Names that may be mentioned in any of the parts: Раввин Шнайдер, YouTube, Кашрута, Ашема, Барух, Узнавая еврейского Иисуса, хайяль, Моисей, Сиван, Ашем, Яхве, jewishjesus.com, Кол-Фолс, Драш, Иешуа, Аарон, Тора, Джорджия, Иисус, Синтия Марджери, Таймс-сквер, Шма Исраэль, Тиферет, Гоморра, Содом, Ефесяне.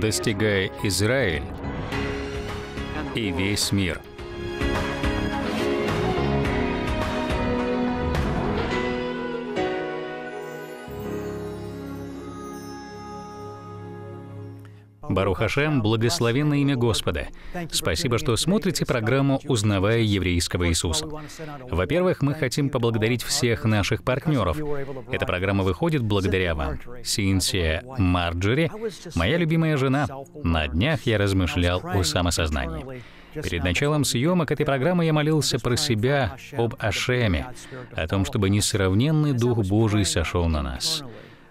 достигая Израиль и весь мир. Барух Ашем, благословенное имя Господа. Спасибо, что смотрите программу «Узнавая еврейского Иисуса». Во-первых, мы хотим поблагодарить всех наших партнеров. Эта программа выходит благодаря вам. Синтия Марджери, моя любимая жена. На днях я размышлял о самосознании. Перед началом съемок этой программы я молился про себя, об Ашеме, о том, чтобы несравненный Дух Божий сошел на нас.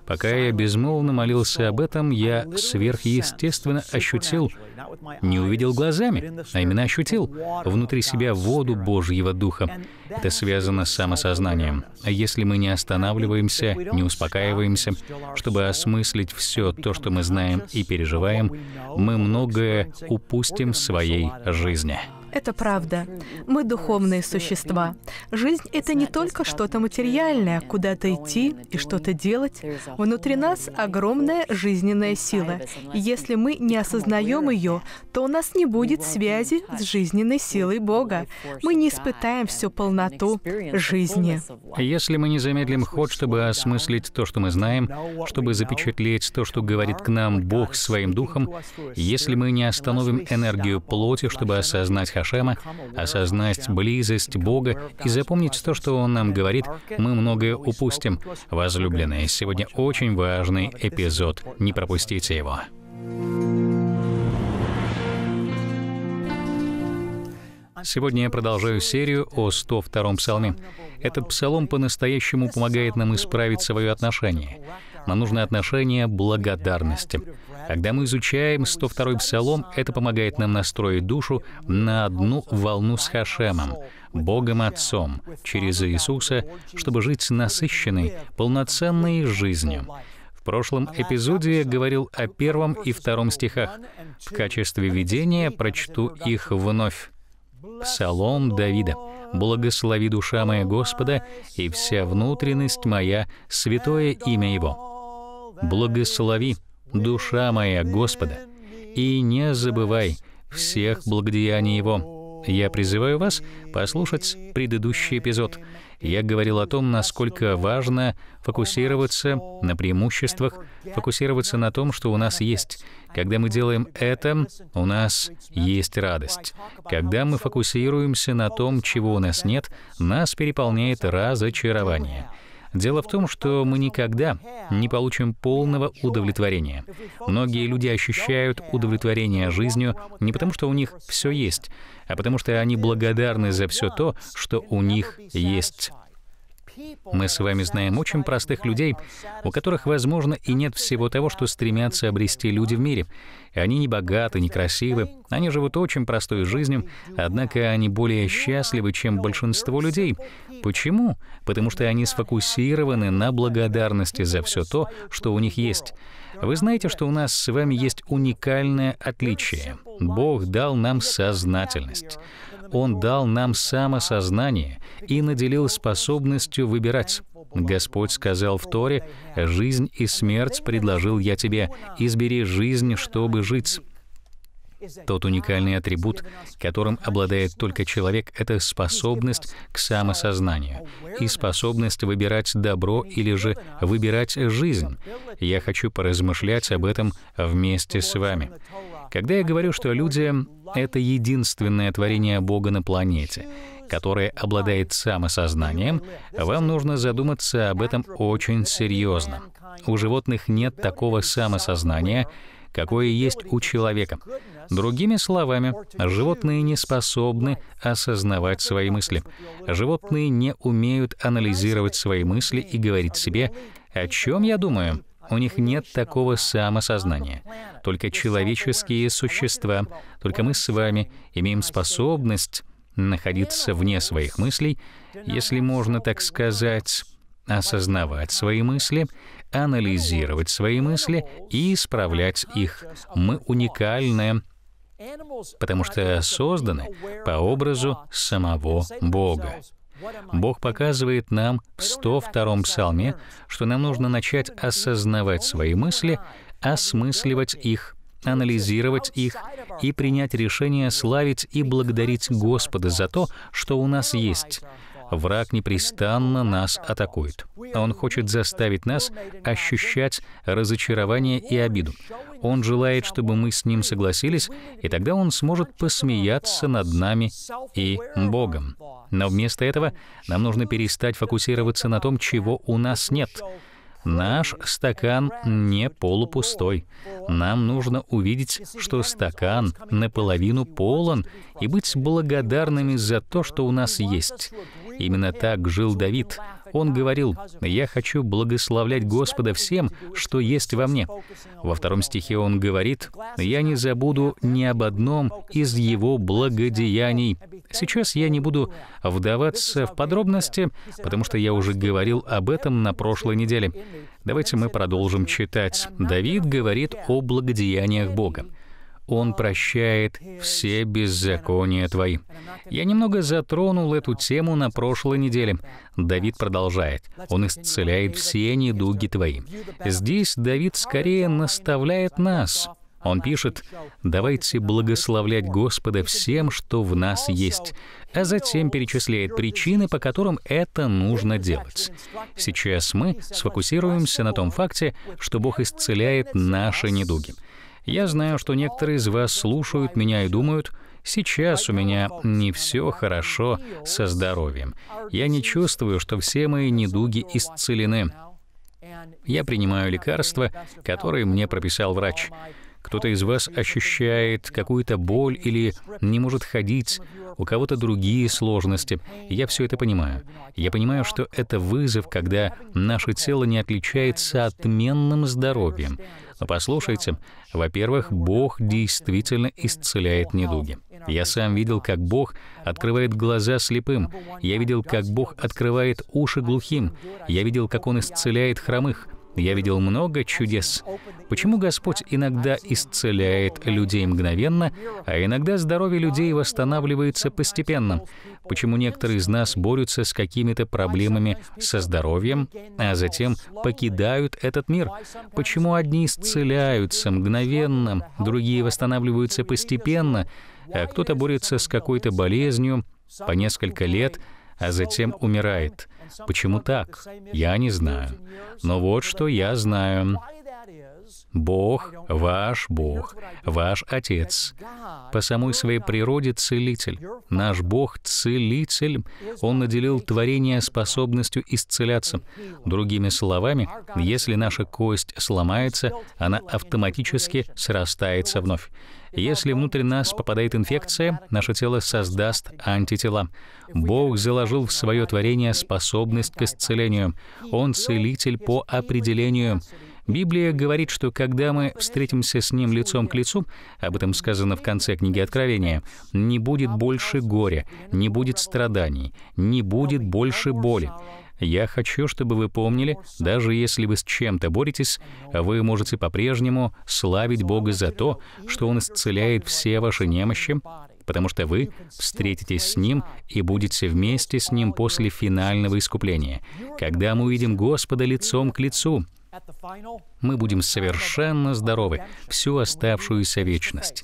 Пока я безмолвно молился об этом, я сверхъестественно ощутил, не увидел глазами, а именно ощутил внутри себя воду Божьего Духа. Это связано с самосознанием. Если мы не останавливаемся, не успокаиваемся, чтобы осмыслить все то, что мы знаем и переживаем, мы многое упустим в своей жизни. Это правда. Мы духовные существа. Жизнь — это не только что-то материальное, куда-то идти и что-то делать. Внутри нас огромная жизненная сила. И если мы не осознаем ее, то у нас не будет связи с жизненной силой Бога. Мы не испытаем всю полноту жизни. Если мы не замедлим ход, чтобы осмыслить то, что мы знаем, чтобы запечатлеть то, что говорит к нам Бог своим духом, если мы не остановим энергию плоти, чтобы осознать Ашема, осознать близость Бога и запомнить то, что Он нам говорит, мы многое упустим. Возлюбленные, сегодня очень важный эпизод. Не пропустите его. Сегодня я продолжаю серию о 102-м псалме. Этот псалом по-настоящему помогает нам исправить свое отношение. Нам нужно отношение благодарности. Когда мы изучаем 102-й псалом, это помогает нам настроить душу на одну волну с Ашемом, Богом Отцом, через Иисуса, чтобы жить насыщенной, полноценной жизнью. В прошлом эпизоде я говорил о 1 и 2 стихах. В качестве введения прочту их вновь. Псалом Давида. «Благослови душа моя Господа, и вся внутренность моя, святое имя Его». «Благослови, душа моя Господа, и не забывай всех благодеяний Его». Я призываю вас послушать предыдущий эпизод. Я говорил о том, насколько важно фокусироваться на преимуществах, фокусироваться на том, что у нас есть. Когда мы делаем это, у нас есть радость. Когда мы фокусируемся на том, чего у нас нет, нас переполняет разочарование. Дело в том, что мы никогда не получим полного удовлетворения. Многие люди ощущают удовлетворение жизнью не потому, что у них все есть, а потому что они благодарны за все то, что у них есть. Мы с вами знаем очень простых людей, у которых, возможно, и нет всего того, что стремятся обрести люди в мире. Они не богаты, не красивы, они живут очень простой жизнью, однако они более счастливы, чем большинство людей. Почему? Потому что они сфокусированы на благодарности за все то, что у них есть. Вы знаете, что у нас с вами есть уникальное отличие. Бог дал нам сознательность. Он дал нам самосознание и наделил способностью выбирать. Господь сказал в Торе: «Жизнь и смерть предложил я тебе, избери жизнь, чтобы жить». Тот уникальный атрибут, которым обладает только человек, — это способность к самосознанию и способность выбирать добро или же выбирать жизнь. Я хочу поразмышлять об этом вместе с вами. Когда я говорю, что люди — это единственное творение Бога на планете, которое обладает самосознанием, вам нужно задуматься об этом очень серьезно. У животных нет такого самосознания, какое есть у человека. Другими словами, животные не способны осознавать свои мысли. Животные не умеют анализировать свои мысли и говорить себе: «О чем я думаю?». У них нет такого самосознания. Только человеческие существа, только мы с вами имеем способность находиться вне своих мыслей, если можно так сказать, осознавать свои мысли, анализировать свои мысли и исправлять их. Мы уникальны, потому что созданы по образу самого Бога. Бог показывает нам в 102-м псалме, что нам нужно начать осознавать свои мысли, осмысливать их, анализировать их и принять решение славить и благодарить Господа за то, что у нас есть. Враг непрестанно нас атакует. Он хочет заставить нас ощущать разочарование и обиду. Он желает, чтобы мы с ним согласились, и тогда он сможет посмеяться над нами и Богом. Но вместо этого нам нужно перестать фокусироваться на том, чего у нас нет. Наш стакан не полупустой. Нам нужно увидеть, что стакан наполовину полон, и быть благодарными за то, что у нас есть. Именно так жил Давид. Он говорил: «Я хочу благословлять Господа всем, что есть во мне». Во втором стихе он говорит: «Я не забуду ни об одном из его благодеяний». Сейчас я не буду вдаваться в подробности, потому что я уже говорил об этом на прошлой неделе. Давайте мы продолжим читать. Давид говорит о благодеяниях Бога. «Он прощает все беззакония твои». Я немного затронул эту тему на прошлой неделе. Давид продолжает: «Он исцеляет все недуги твои». Здесь Давид скорее наставляет нас. Он пишет: «Давайте благословлять Господа всем, что в нас есть», а затем перечисляет причины, по которым это нужно делать. Сейчас мы сфокусируемся на том факте, что Бог исцеляет наши недуги. Я знаю, что некоторые из вас слушают меня и думают: «Сейчас у меня не все хорошо со здоровьем. Я не чувствую, что все мои недуги исцелены. Я принимаю лекарства, которые мне прописал врач». Кто-то из вас ощущает какую-то боль или не может ходить, у кого-то другие сложности. Я все это понимаю. Я понимаю, что это вызов, когда наше тело не отличается отменным здоровьем. Но послушайте, во-первых, Бог действительно исцеляет недуги. Я сам видел, как Бог открывает глаза слепым. Я видел, как Бог открывает уши глухим. Я видел, как Он исцеляет хромых. Я видел много чудес. Почему Господь иногда исцеляет людей мгновенно, а иногда здоровье людей восстанавливается постепенно? Почему некоторые из нас борются с какими-то проблемами со здоровьем, а затем покидают этот мир? Почему одни исцеляются мгновенно, другие восстанавливаются постепенно, а кто-то борется с какой-то болезнью по несколько лет, а затем умирает? Почему так? Я не знаю. Но вот что я знаю. Бог — ваш Бог, ваш Отец. По самой своей природе целитель. Наш Бог — целитель. Он наделил творение способностью исцеляться. Другими словами, если наша кость сломается, она автоматически срастается вновь. Если внутрь нас попадает инфекция, наше тело создаст антитела. Бог заложил в свое творение способность к исцелению. Он целитель по определению. Библия говорит, что когда мы встретимся с Ним лицом к лицу, об этом сказано в конце книги Откровения, не будет больше горя, не будет страданий, не будет больше боли. Я хочу, чтобы вы помнили, даже если вы с чем-то боретесь, вы можете по-прежнему славить Бога за то, что Он исцеляет все ваши немощи, потому что вы встретитесь с Ним и будете вместе с Ним после финального искупления. Когда мы увидим Господа лицом к лицу, мы будем совершенно здоровы всю оставшуюся вечность.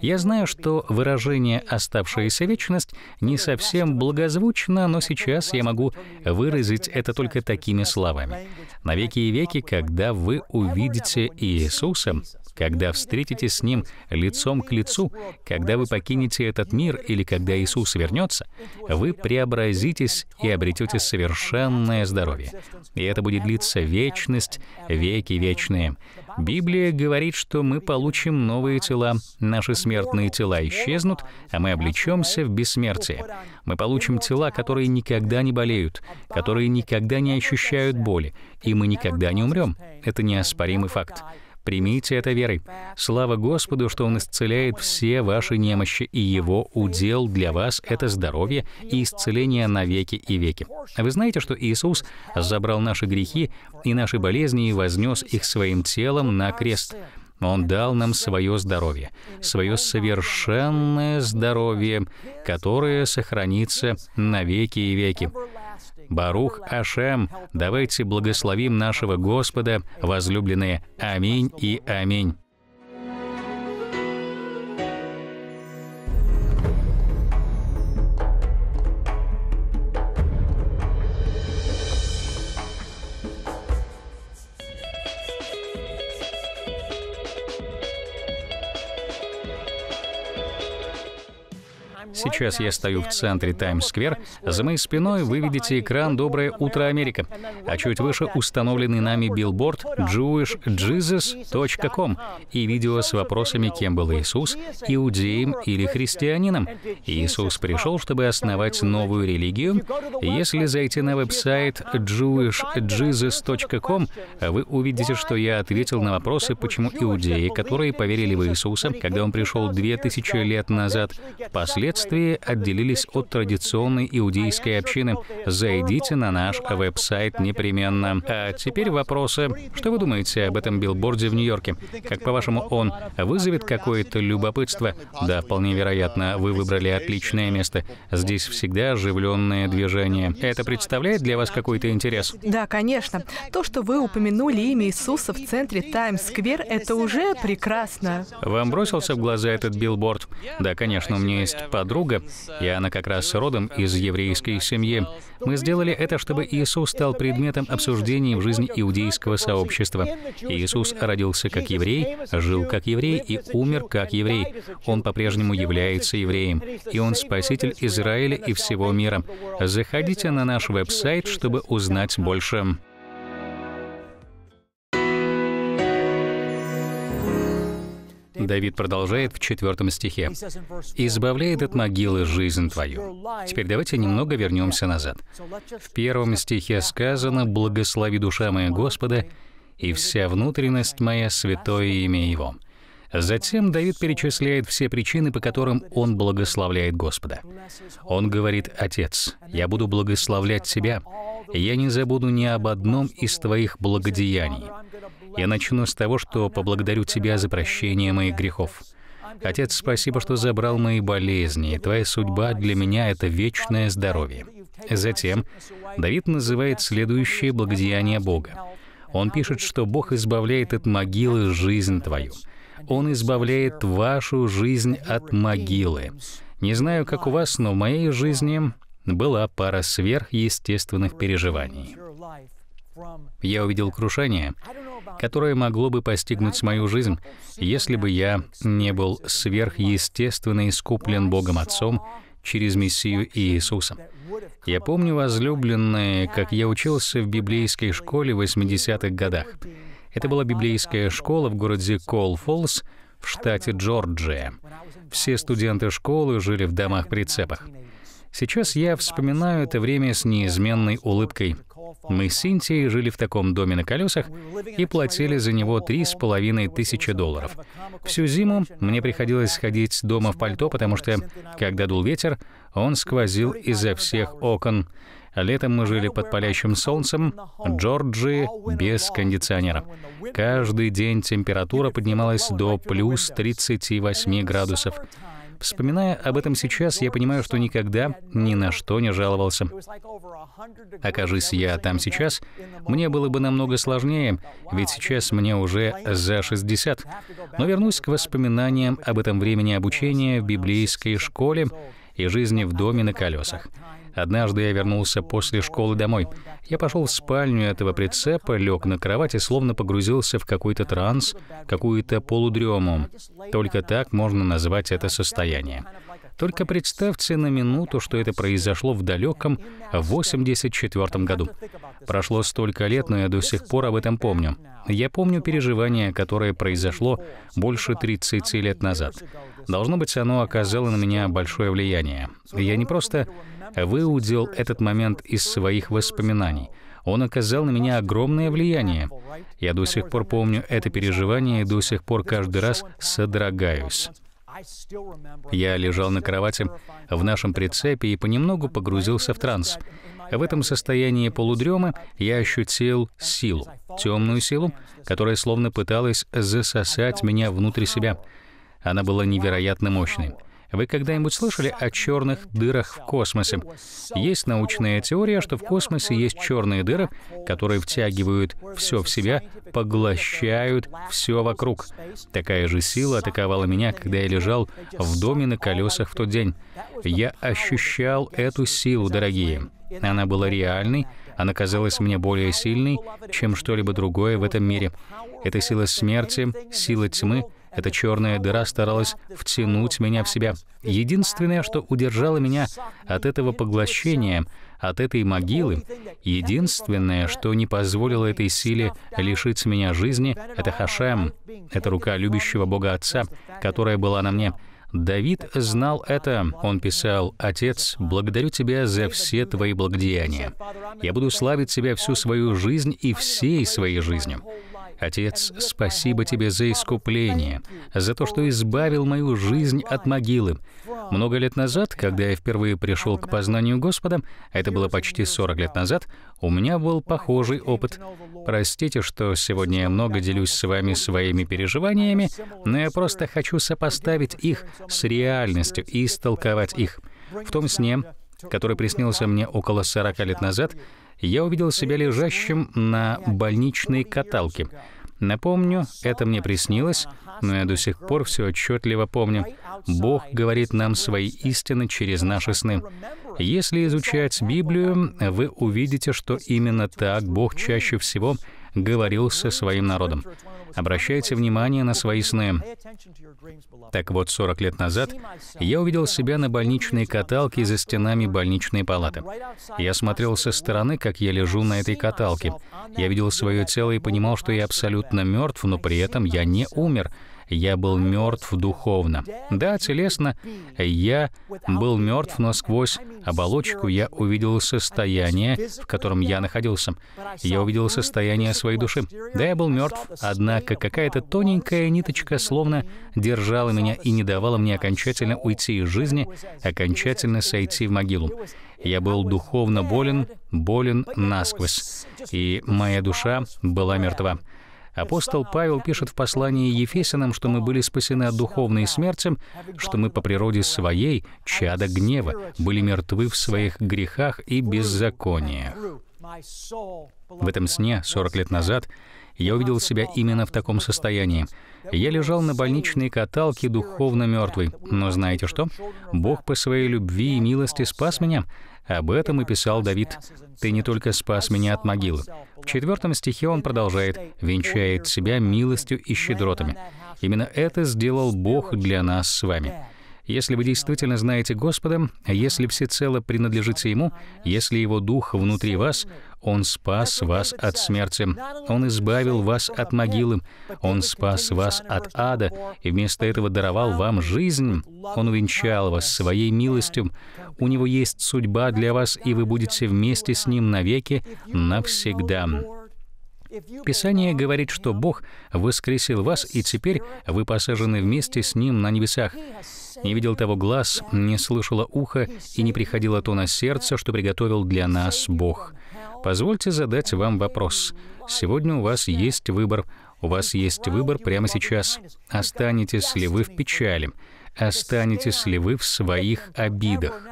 Я знаю, что выражение «оставшаяся вечность» не совсем благозвучно, но сейчас я могу выразить это только такими словами. «На веки и веки, когда вы увидите Иисуса, когда встретитесь с Ним лицом к лицу, когда вы покинете этот мир или когда Иисус вернется, вы преобразитесь и обретете совершенное здоровье. И это будет длиться вечность, веки вечные». Библия говорит, что мы получим новые тела, наши смертные тела исчезнут, а мы облечемся в бессмертие. Мы получим тела, которые никогда не болеют, которые никогда не ощущают боли, и мы никогда не умрем. Это неоспоримый факт. Примите это верой. Слава Господу, что Он исцеляет все ваши немощи, и Его удел для вас — это здоровье и исцеление на веки и веки. Вы знаете, что Иисус забрал наши грехи и наши болезни и вознес их Своим телом на крест. Он дал нам свое здоровье, свое совершенное здоровье, которое сохранится на веки и веки. Барух Ашем, давайте благословим нашего Господа, возлюбленные. Аминь и аминь. Сейчас я стою в центре Таймс-сквер. За моей спиной вы видите экран «Доброе утро, Америка», а чуть выше установленный нами билборд jewishjesus.com и видео с вопросами, кем был Иисус, иудеем или христианином. Иисус пришел, чтобы основать новую религию. Если зайти на веб-сайт jewishjesus.com, вы увидите, что я ответил на вопросы, почему иудеи, которые поверили в Иисуса, когда он пришел 2000 лет назад, впоследствии отделились от традиционной иудейской общины. Зайдите на наш веб-сайт непременно. А теперь вопросы. Что вы думаете об этом билборде в Нью-Йорке? Как, по-вашему, он вызовет какое-то любопытство? Да, вполне вероятно, вы выбрали отличное место. Здесь всегда оживленное движение. Это представляет для вас какой-то интерес? Да, конечно. То, что вы упомянули имя Иисуса в центре Таймс-сквер, это уже прекрасно. Вам бросился в глаза этот билборд? Да, конечно, у меня есть подруга, и она как раз родом из еврейской семьи. Мы сделали это, чтобы Иисус стал предметом обсуждений в жизни иудейского сообщества. Иисус родился как еврей, жил как еврей и умер как еврей. Он по-прежнему является евреем, и он спаситель Израиля и всего мира. Заходите на наш веб-сайт, чтобы узнать больше. Давид продолжает в 4 стихе. «Избавляет от могилы жизнь твою». Теперь давайте немного вернемся назад. В 1 стихе сказано: «Благослови душа моя Господа, и вся внутренность моя святое имя Его». Затем Давид перечисляет все причины, по которым он благословляет Господа. Он говорит: «Отец, я буду благословлять тебя, я не забуду ни об одном из твоих благодеяний. Я начну с того, что поблагодарю тебя за прощение моих грехов. Отец, спасибо, что забрал мои болезни, и твоя судьба для меня — это вечное здоровье». Затем Давид называет следующее благодеяние Бога. Он пишет, что Бог избавляет от могилы жизнь твою. Он избавляет вашу жизнь от могилы. Не знаю, как у вас, но в моей жизни была пара сверхъестественных переживаний. Я увидел крушение, которое могло бы постигнуть мою жизнь, если бы я не был сверхъестественно искуплен Богом Отцом через Мессию Иисуса. Я помню, возлюбленные, как я учился в библейской школе в 80-х годах. Это была библейская школа в городе Кол-Фолс в штате Джорджия. Все студенты школы жили в домах-прицепах. Сейчас я вспоминаю это время с неизменной улыбкой. Мы с Синтией жили в таком доме на колесах и платили за него $3500. Всю зиму мне приходилось ходить дома в пальто, потому что, когда дул ветер, он сквозил изо всех окон. Летом мы жили под палящим солнцем Джорджии без кондиционера. Каждый день температура поднималась до плюс 38 градусов. Вспоминая об этом сейчас, я понимаю, что никогда ни на что не жаловался. Окажись я там сейчас, мне было бы намного сложнее, ведь сейчас мне уже за 60. Но вернусь к воспоминаниям об этом времени обучения в библейской школе и жизни в доме на колесах. Однажды я вернулся после школы домой. Я пошел в спальню этого прицепа, лег на кровать и словно погрузился в какой-то транс, какую-то полудрему. Только так можно назвать это состояние. Только представьте на минуту, что это произошло в далеком 84 году. Прошло столько лет, но я до сих пор об этом помню. Я помню переживание, которое произошло больше 30 лет назад. Должно быть, оно оказало на меня большое влияние. Я не просто выудил этот момент из своих воспоминаний. Он оказал на меня огромное влияние. Я до сих пор помню это переживание и до сих пор каждый раз содрогаюсь. Я лежал на кровати в нашем прицепе и понемногу погрузился в транс. В этом состоянии полудремы я ощутил силу, темную силу, которая словно пыталась засосать меня внутрь себя. Она была невероятно мощной. Вы когда-нибудь слышали о черных дырах в космосе? Есть научная теория, что в космосе есть черные дыры, которые втягивают все в себя, поглощают все вокруг. Такая же сила атаковала меня, когда я лежал в доме на колесах в тот день. Я ощущал эту силу, дорогие. Она была реальной, она казалась мне более сильной, чем что-либо другое в этом мире. Это сила смерти, сила тьмы, Эта черная дыра старалась втянуть меня в себя. Единственное, что удержало меня от этого поглощения, от этой могилы, единственное, что не позволило этой силе лишить меня жизни, это Хашем, это рука любящего Бога Отца, которая была на мне. Давид знал это. Он писал: «Отец, благодарю Тебя за все Твои благодеяния. Я буду славить Тебя всю свою жизнь и всей своей жизнью. Отец, спасибо Тебе за искупление, за то, что избавил мою жизнь от могилы». Много лет назад, когда я впервые пришел к познанию Господа, это было почти 40 лет назад, у меня был похожий опыт. Простите, что сегодня я много делюсь с вами своими переживаниями, но я просто хочу сопоставить их с реальностью и истолковать их. В том сне, который приснился мне около 40 лет назад, я увидел себя лежащим на больничной каталке. Напомню, это мне приснилось, но я до сих пор все отчетливо помню. Бог говорит нам свои истины через наши сны. Если изучать Библию, вы увидите, что именно так Бог чаще всего говорил со своим народом. Обращайте внимание на свои сны. Так вот, 40 лет назад я увидел себя на больничной каталке за стенами больничной палаты. Я смотрел со стороны, как я лежу на этой каталке. Я видел свое тело и понимал, что я абсолютно мертв, но при этом я не умер. Я был мертв духовно. Да, телесно, я был мертв, но сквозь оболочку я увидел состояние, в котором я находился. Я увидел состояние своей души. Да, я был мертв, однако какая-то тоненькая ниточка словно держала меня и не давала мне окончательно уйти из жизни, окончательно сойти в могилу. Я был духовно болен, болен насквозь, и моя душа была мертва. Апостол Павел пишет в послании Ефесянам, что мы были спасены от духовной смерти, что мы по природе своей, чада гнева, были мертвы в своих грехах и беззакониях. В этом сне 40 лет назад я увидел себя именно в таком состоянии. Я лежал на больничной каталке духовно мертвый. Но знаете что? Бог по своей любви и милости спас меня. Об этом и писал Давид. «Ты не только спас меня от могилы». В 4 стихе он продолжает: «Венчает себя милостью и щедротами». Именно это сделал Бог для нас с вами. Если вы действительно знаете Господа, если всецело принадлежите Ему, если Его Дух внутри вас, Он спас вас от смерти, Он избавил вас от могилы, Он спас вас от ада, и вместо этого даровал вам жизнь, Он увенчал вас своей милостью, у Него есть судьба для вас, и вы будете вместе с Ним навеки, навсегда». Писание говорит, что Бог воскресил вас, и теперь вы посажены вместе с Ним на небесах. «Не видел того глаз, не слышало ухо, и не приходило то на сердце, что приготовил для нас Бог». Позвольте задать вам вопрос. Сегодня у вас есть выбор. У вас есть выбор прямо сейчас. Останетесь ли вы в печали? Останетесь ли вы в своих обидах?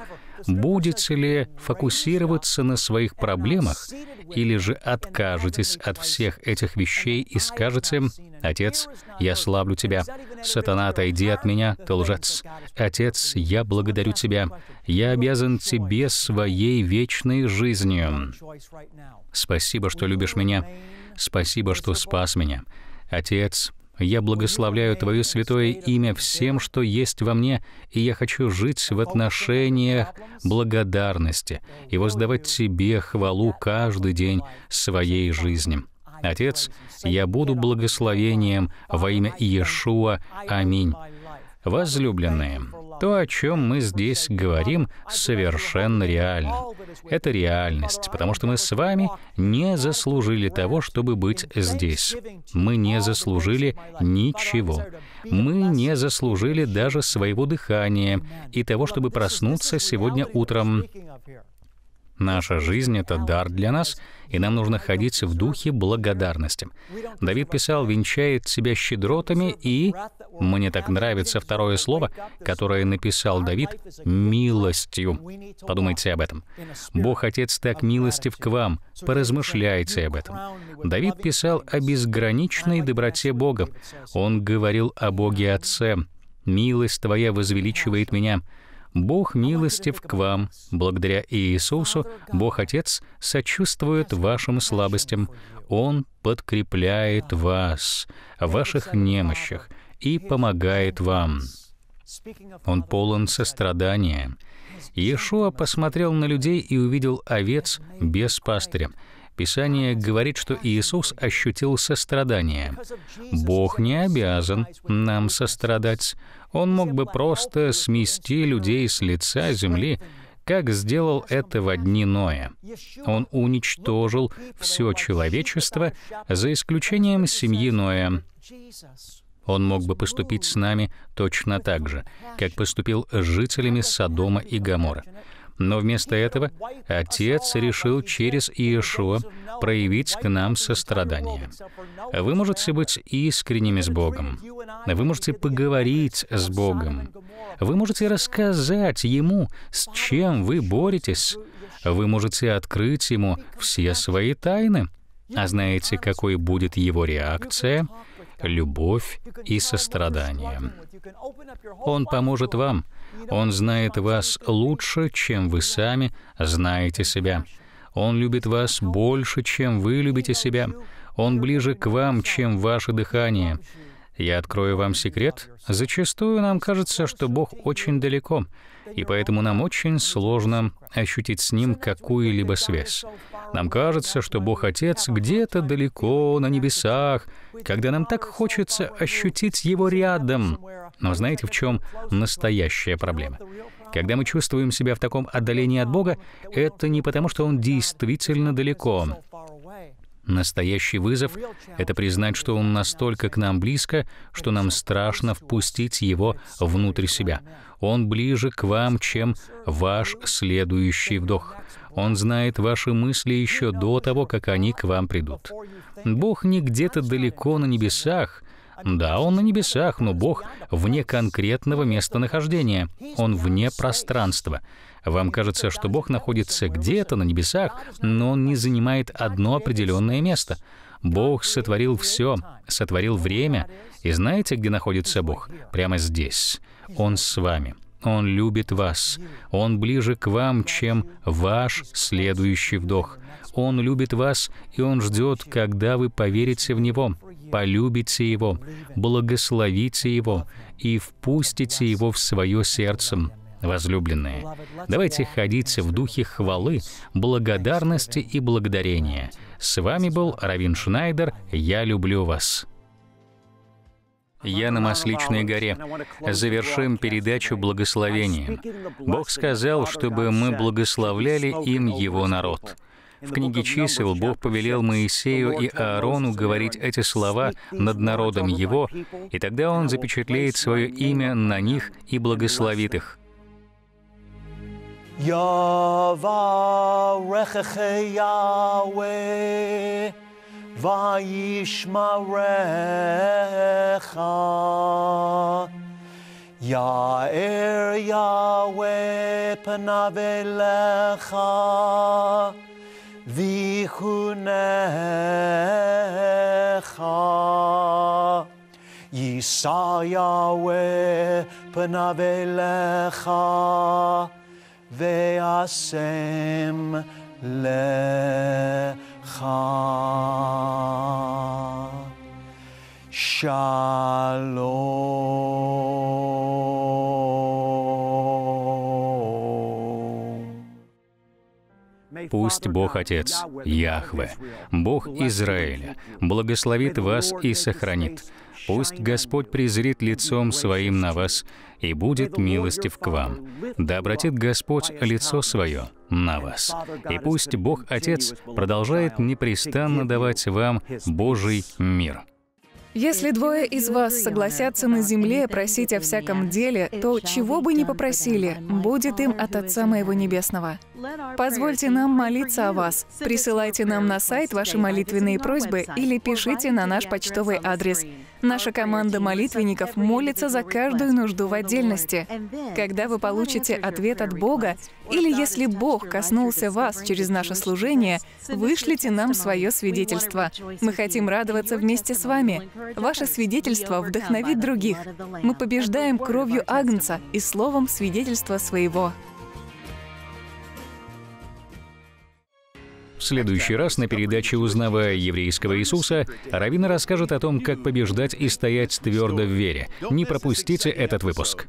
Будете ли фокусироваться на своих проблемах, или же откажетесь от всех этих вещей и скажете: «Отец, я славлю Тебя. Сатана, отойди от меня, ты лжец. Отец, я благодарю Тебя. Я обязан Тебе своей вечной жизнью. Спасибо, что любишь меня. Спасибо, что спас меня. Отец, я благословляю Твое святое имя всем, что есть во мне, и я хочу жить в отношениях благодарности и воздавать Тебе хвалу каждый день своей жизни. Отец, я буду благословением во имя Иешуа. Аминь». Возлюбленные, то, о чем мы здесь говорим, совершенно реально. Это реальность, потому что мы с вами не заслужили того, чтобы быть здесь. Мы не заслужили ничего. Мы не заслужили даже своего дыхания и того, чтобы проснуться сегодня утром. Наша жизнь — это дар для нас, и нам нужно ходить в духе благодарности. Давид писал: «Венчает себя щедротами», и мне так нравится второе слово, которое написал Давид, «милостью». Подумайте об этом. Бог Отец так милостив к вам. Поразмышляйте об этом. Давид писал о безграничной доброте Бога. Он говорил о Боге Отце. «Милость Твоя возвеличивает меня». Бог милостив к вам. Благодаря Иисусу Бог Отец сочувствует вашим слабостям. Он подкрепляет вас в ваших немощах и помогает вам. Он полон сострадания. Иешуа посмотрел на людей и увидел овец без пастыря. Писание говорит, что Иисус ощутил сострадание. Бог не обязан нам сострадать. Он мог бы просто смести людей с лица земли, как сделал это во дни Ноя. Он уничтожил все человечество, за исключением семьи Ноя. Он мог бы поступить с нами точно так же, как поступил с жителями Содома и Гоморры. Но вместо этого Отец решил через Иешуа проявить к нам сострадание. Вы можете быть искренними с Богом. Вы можете поговорить с Богом. Вы можете рассказать Ему, с чем вы боретесь. Вы можете открыть Ему все свои тайны. А знаете, какой будет Его реакция? Любовь и сострадание. Он поможет вам. Он знает вас лучше, чем вы сами знаете себя. Он любит вас больше, чем вы любите себя. Он ближе к вам, чем ваше дыхание. Я открою вам секрет. Зачастую нам кажется, что Бог очень далеко, и поэтому нам очень сложно ощутить с Ним какую-либо связь. Нам кажется, что Бог-Отец где-то далеко, на небесах, когда нам так хочется ощутить Его рядом. Но знаете, в чем настоящая проблема? Когда мы чувствуем себя в таком отдалении от Бога, это не потому, что Он действительно далеко. Настоящий вызов — это признать, что Он настолько к нам близко, что нам страшно впустить Его внутрь себя. Он ближе к вам, чем ваш следующий вдох. Он знает ваши мысли еще до того, как они к вам придут. Бог не где-то далеко на небесах. Да, Он на небесах, но Бог вне конкретного местонахождения. Он вне пространства. Вам кажется, что Бог находится где-то на небесах, но Он не занимает одно определенное место. Бог сотворил все, сотворил время. И знаете, где находится Бог? Прямо здесь. Он с вами. Он любит вас. Он ближе к вам, чем ваш следующий вдох. Он любит вас, и Он ждет, когда вы поверите в Него, полюбите Его, благословите Его и впустите Его в свое сердце. Возлюбленные, давайте ходить в духе хвалы, благодарности и благодарения. С вами был Раввин Шнайдер. Я люблю вас. Я на Масличной горе. Завершим передачу благословением. Бог сказал, чтобы мы благословляли им Его народ. В книге «Чисел» Бог повелел Моисею и Аарону говорить эти слова над народом его, и тогда Он запечатлеет свое имя на них и благословит их. Ya'er Yahweh panav elecha vichunecha. Yisa Yahweh panav elecha ve'asem lecha. Шалом. Пусть Бог Отец, Яхве, Бог Израиля, благословит вас и сохранит. Пусть Господь презрит лицом Своим на вас и будет милостив к вам. Да обратит Господь лицо Свое на вас. И пусть Бог Отец продолжает непрестанно давать вам Божий мир. Если двое из вас согласятся на земле просить о всяком деле, то чего бы ни попросили, будет им от Отца Моего Небесного. Позвольте нам молиться о вас. Присылайте нам на сайт ваши молитвенные просьбы или пишите на наш почтовый адрес. Наша команда молитвенников молится за каждую нужду в отдельности. Когда вы получите ответ от Бога, или если Бог коснулся вас через наше служение, вышлите нам свое свидетельство. Мы хотим радоваться вместе с вами. Ваше свидетельство вдохновит других. Мы побеждаем кровью Агнца и словом свидетельства своего. В следующий раз на передаче «Узнавая еврейского Иисуса» раввин расскажет о том, как побеждать и стоять твердо в вере. Не пропустите этот выпуск.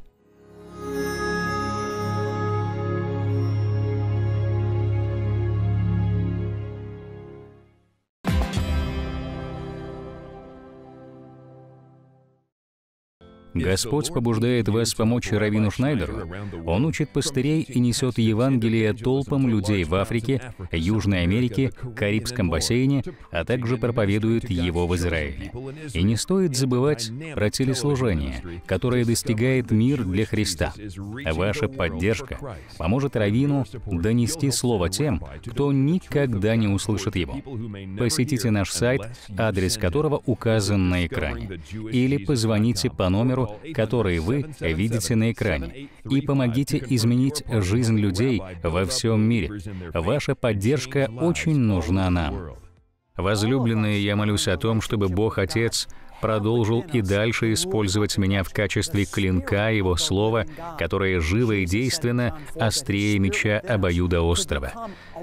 Господь побуждает вас помочь раввину Шнайдеру. Он учит пастырей и несет Евангелие толпам людей в Африке, Южной Америке, Карибском бассейне, а также проповедует его в Израиле. И не стоит забывать про телеслужение, которое достигает мир для Христа. Ваша поддержка поможет раввину донести слово тем, кто никогда не услышит его. Посетите наш сайт, адрес которого указан на экране, или позвоните по номеру, которые вы видите на экране, и помогите изменить жизнь людей во всем мире. Ваша поддержка очень нужна нам. Возлюбленные, я молюсь о том, чтобы Бог Отец продолжил и дальше использовать меня в качестве клинка Его Слова, которое живо и действенно, острее меча обоюдоострого.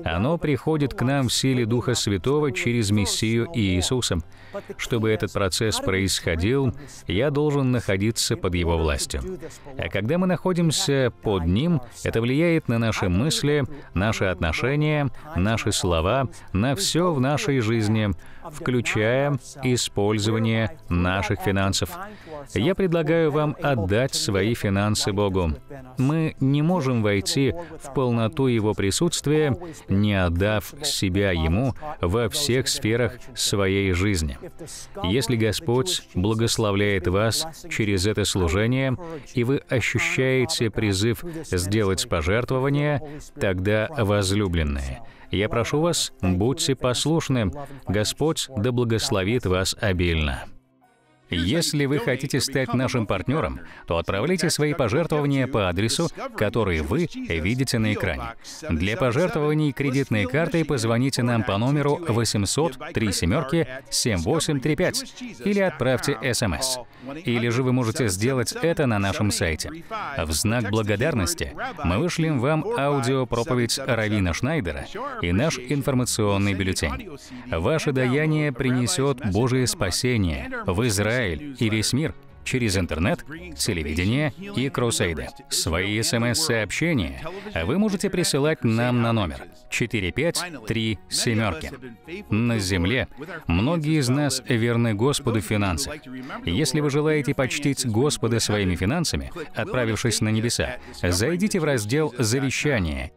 Оно приходит к нам в силе Духа Святого через Мессию и Иисуса. Чтобы этот процесс происходил, я должен находиться под Его властью. А когда мы находимся под Ним, это влияет на наши мысли, наши отношения, наши слова, на все в нашей жизни, включая использование наших финансов. Я предлагаю вам отдать свои финансы Богу. Мы не можем войти в полноту Его присутствия, не отдав себя Ему во всех сферах своей жизни. Если Господь благословляет вас через это служение, и вы ощущаете призыв сделать пожертвование, тогда, возлюбленные, я прошу вас, будьте послушны. Господь да благословит вас обильно. Если вы хотите стать нашим партнером, то отправляйте свои пожертвования по адресу, который вы видите на экране. Для пожертвований кредитной картой позвоните нам по номеру 800-37-7835 или отправьте СМС. Или же вы можете сделать это на нашем сайте. В знак благодарности мы вышлем вам аудиопроповедь раввина Шнайдера и наш информационный бюллетень. Ваше даяние принесет Божие спасение в Израиль и весь мир через интернет, телевидение и крусейды. Свои СМС-сообщения вы можете присылать нам на номер 4537. На земле многие из нас верны Господу в финансах. Если вы желаете почтить Господа своими финансами, отправившись на небеса, зайдите в раздел «Завещание».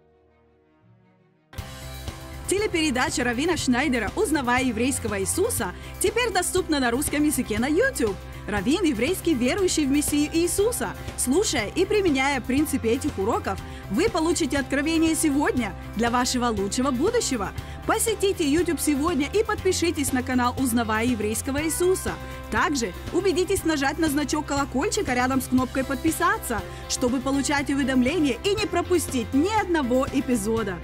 Телепередача раввина Шнайдера «Узнавая еврейского Иисуса» теперь доступна на русском языке на YouTube. Раввин – еврейский верующий в Мессию Иисуса. Слушая и применяя принципы этих уроков, вы получите откровение сегодня для вашего лучшего будущего. Посетите YouTube сегодня и подпишитесь на канал «Узнавая еврейского Иисуса». Также убедитесь нажать на значок колокольчика рядом с кнопкой «Подписаться», чтобы получать уведомления и не пропустить ни одного эпизода.